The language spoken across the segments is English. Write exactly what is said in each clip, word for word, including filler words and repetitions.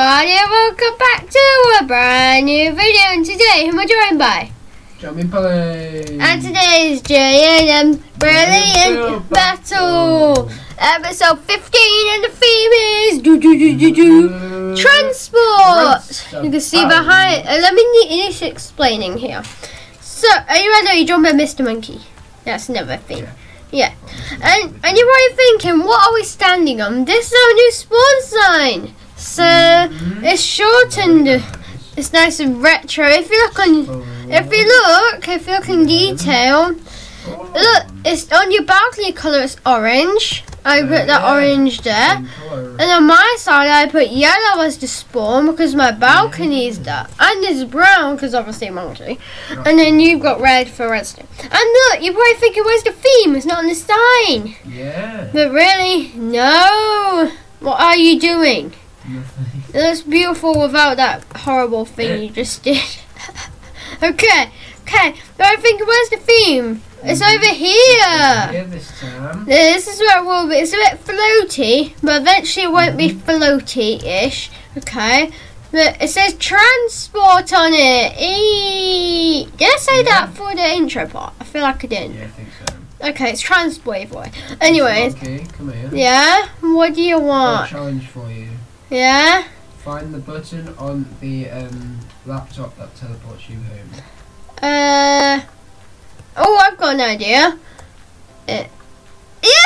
everybody, and welcome back to a brand new video. And today, who am I joined by? JammiePlays. And today is J and M Brilliant Battle, episode fifteen, and the theme is do do do do do transport. You can see behind. Uh, let me finish explaining here. So, are you ready? Are you joined by Mister Monkey? That's never a thing. Yeah, and, and you're probably thinking, what are we standing on? This is our new spawn sign. So mm-hmm. It's shortened. It's nice and retro. If you look on, if you look, if you look in detail, look, it's on your balcony color. It's orange. I put that orange there, and on my side I put yellow as the spawn because my balcony is that, and it's brown because obviously monkey, and then you've got red for redstone. And look, you're probably thinking, where's the theme? It's not on the sign. Yeah. But really, no. What are you doing? Nothing. It looks beautiful without that horrible thing you just did. Okay. Okay. But I think, where's the theme? It's over here. This time. This is where it will be. It's a bit floaty, but eventually it won't be floaty-ish. Okay. But it says transport on it. Eee. Did I say yeah. that for the intro part? I feel like I didn't. Yeah, I think so. Okay, it's transport boy. Anyways. Okay, come here. Yeah. What do you want? A challenge for you. Yeah. Find the button on the um, laptop that teleports you home. Uh. Oh, I've got an idea. Uh,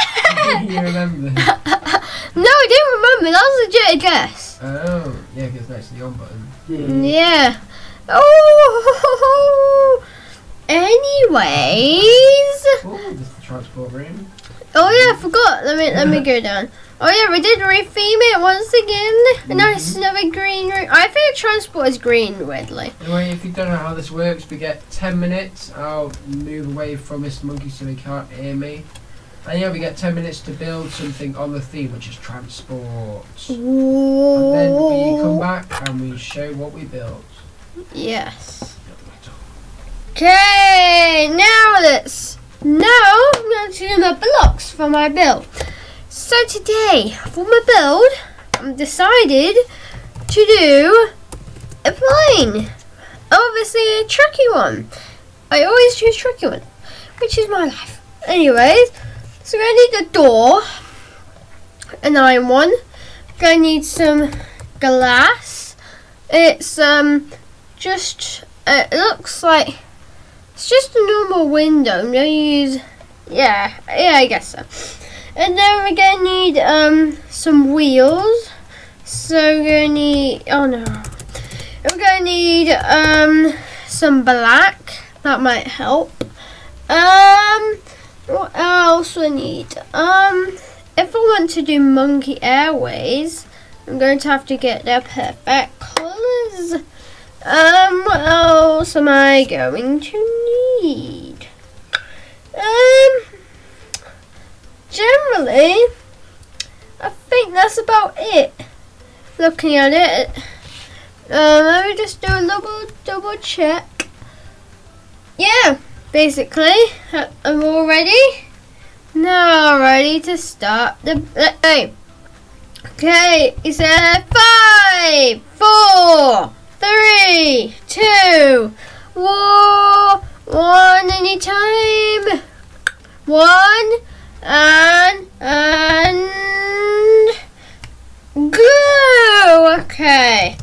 yeah! You remember? No, I didn't remember. That was a legit guess. Oh, yeah, because that's the on button. Yeah. yeah. Oh! Anyways. Oh, this is the transport room. Oh, yeah, I forgot. Let me, let me go down. Oh, yeah, we did re-theme it once again. Mm-hmm. Nice, another green room. I think transport is green, weirdly. Anyway, if you don't know how this works, we get ten minutes. I'll move away from Mister Monkey so he can't hear me. And yeah, we get ten minutes to build something on the theme, which is transport. Ooh. And then we come back and we show what we built. Yes. Okay, now let's... Now, I'm going to do my blocks for my build. So today, for my build, I've decided to do a plane. Obviously a tricky one. I always choose tricky one, which is my life. Anyways, so we're going to need a door, an iron one. We're going to need some glass. It's um just, uh, it looks like... It's just a normal window. I'm gonna use, yeah, yeah, I guess so. And then we're gonna need um some wheels. So we're gonna need, oh no, we're gonna need um some black. That might help. Um, what else we need? Um, if I want to do Monkey Airways, I'm going to have to get their perfect colours. Um, what else am I going to need? Um, generally, I think that's about it. Looking at it, um, let me just do a double, double check. Yeah, basically, I'm all ready. Now ready to start the, uh, hey. Okay, it's a five, four, three, two, one, one any time. One and and go. Okay.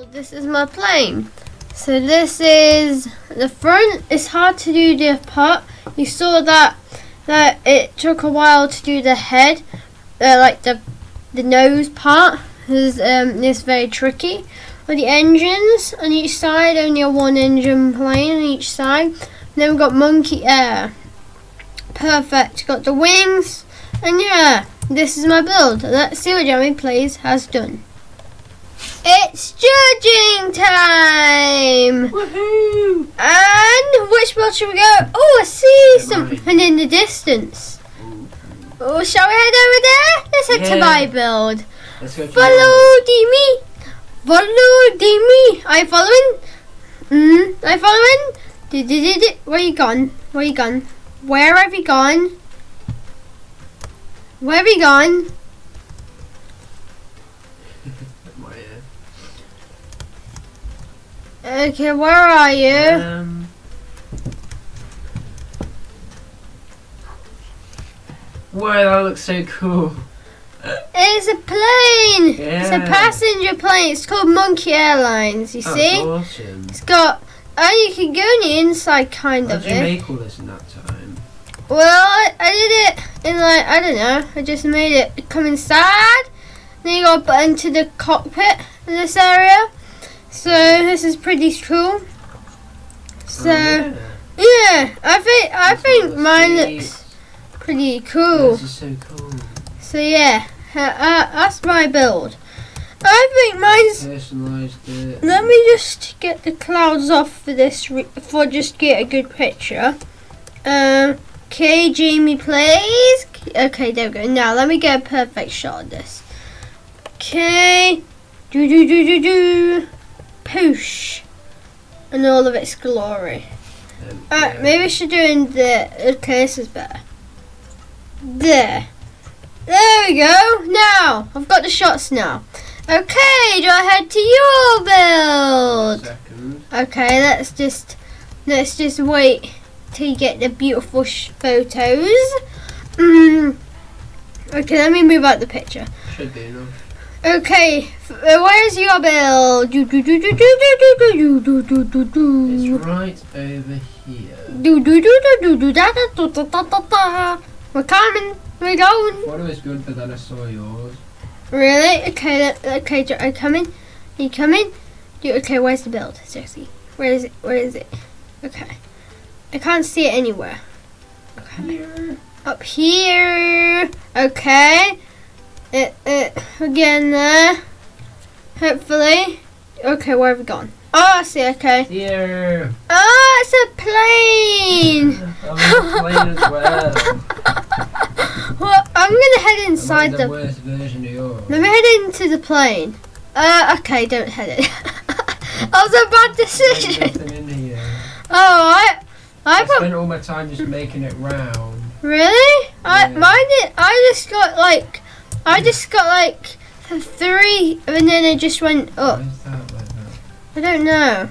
Hello, this is my plane. So this is the front. It's hard to do the part. You saw that that it took a while to do the head, uh, like the the nose part. Is um it's very tricky. With the engines on each side, only a one engine plane on each side. And then we've got Monkey Air. Perfect. Got the wings, and yeah, this is my build. Let's see what JammiePlays has done. It's judging time! Woohoo! And which world should we go? Oh, I see something in the distance. Oh, shall we head over there? Let's head yeah. to my build. Let's go. Follow me! Follow me! Are you following? Mm, are you following? Do, do, do, do. Where you gone? Where you gone? Where have you gone? Where have you gone? Okay, where are you? Um. Wow, that looks so cool. It's a plane! Yeah. It's a passenger plane. It's called Monkey Airlines, you oh, see? Awesome. It's got... Oh, you can go on the inside, kind How of did it. How did you make all this in that time? Well, I, I did it in like, I don't know. I just made it come inside. Then you got a button to the cockpit in this area. So this is pretty cool. So oh, yeah. yeah, I think I That's think mine sweet. looks pretty cool. This is so cool. So yeah, uh, uh, that's my build. I think mine's. Personalized it. Let me just get the clouds off for this, re for just get a good picture. Um, okay, JammiePlays. Okay, there we go. Now let me get a perfect shot of this. Okay, do do do do do. Push and all of its glory. Um, Alright, yeah. maybe we should do it in there. Okay, this is better. There. There we go. Now, I've got the shots now. Okay, do I head to your build? Second. Okay, let's just, let's just wait till you get the beautiful sh photos. Mm. Okay, let me move out the picture. Should be enough. Okay, where's your build? It's right over here. We're coming, we're going. I thought it was good, but then I saw yours. Really? Okay, okay, are you coming? Are you coming? Okay, where's the build? Seriously, where is it? Where is it? Okay, I can't see it anywhere. Okay. Up here. Okay. It, it, we're getting there. Hopefully. Okay, where have we gone? Oh, I see, okay. Yeah. Oh, it's a plane. I'm on a plane as well. Well, I'm going to head inside the... the worst version of yours. Let me head into the plane. Uh, okay, don't head it. That was a bad decision. Oh, I... I, I put... spent all my time just making it round. Really? Yeah. I, mine did, I just got, like... I just got like three and then it just went up. Why is that like that? I don't know.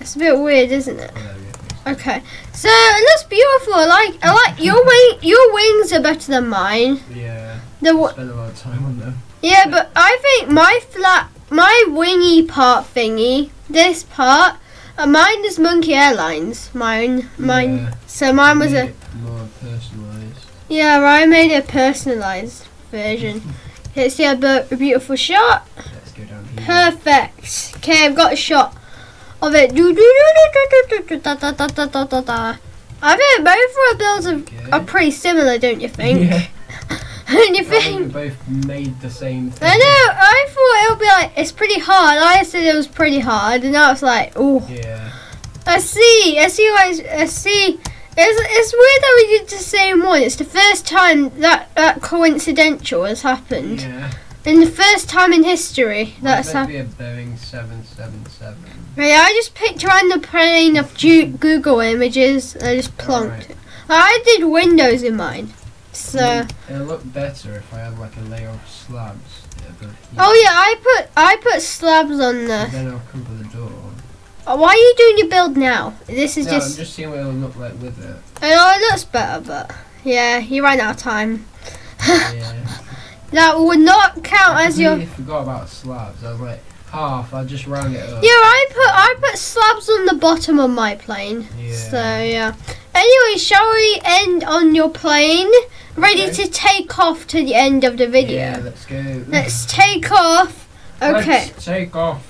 It's a bit weird, isn't it? Yeah, yeah. Okay. So it looks beautiful. I like I like your wing your wings are better than mine. Yeah. The I spent a lot of time on them. Yeah, but I think my flat my wingy part thingy, this part, uh, mine is Monkey Airlines. Mine mine yeah. so mine was a more personalized. Yeah, I made it personalized version. Let's see a beautiful shot. Let's go down here. Perfect. Okay, I've got a shot of it. I think both of our builds are, okay. are pretty similar, don't you think? Yeah. Don't you think? I think we both made the same thing. I know. I thought it would be like, it's pretty hard. I said it was pretty hard, and now it's like, oh. Yeah. I see. I see. I see. It's, it's weird that we did the same one. It's the first time that that coincidental has happened. Yeah. And the first time in history well, that's happened. It must be a Boeing seven seventy-seven. Right, I just picked around the plane of Google images and I just plonked right. it. I did windows in mine. So I mean, it'll look better if I had like a layer of slabs. Yeah, but yeah. Oh yeah, I put I put slabs on there. And then I'll come for the door. Why are you doing your build now? This is no, just... I'm just seeing what it'll look like with it. Oh, it looks better, but... Yeah, you ran out of time. Yeah. That would not count I as your... I forgot about slabs. I was like, half. I just rang it up. Yeah, I put I put slabs on the bottom of my plane. Yeah. So yeah. Anyway, shall we end on your plane? Ready okay. to take off to the end of the video. Yeah, let's go. Let's take off. Okay. Let's take off.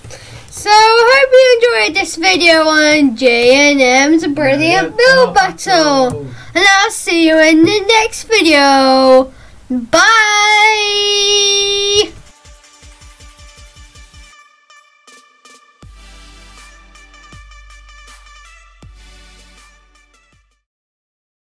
So I hope you enjoyed this video on J and M's Brilliant Build Battle. And I'll see you in the next video. Bye.